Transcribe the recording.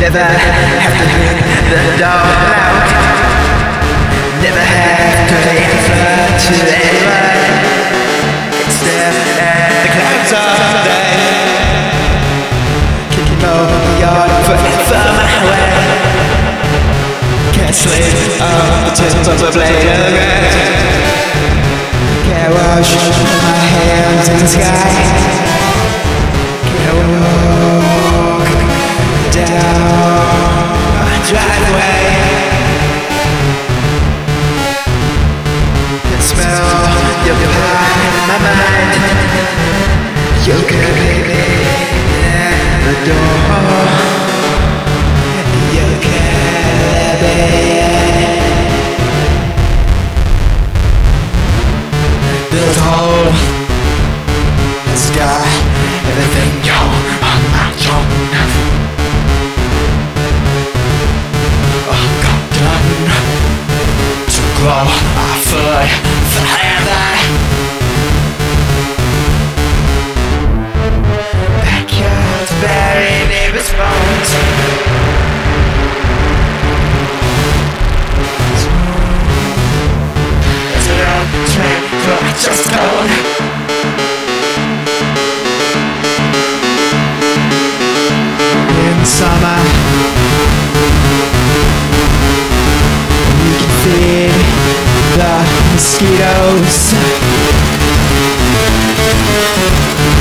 Never have to leave the dog out. Never have to answer to anyone. Except at the clouds all day. Kicking over your foot from my way. Can't sleep on the tips of the blade of grass. Can't wash my hands in the sky. You could leave me at the door. You could leave me. This whole sky, everything you're on my own. I got done to grow, I fly forever. Just go. The mosquitoes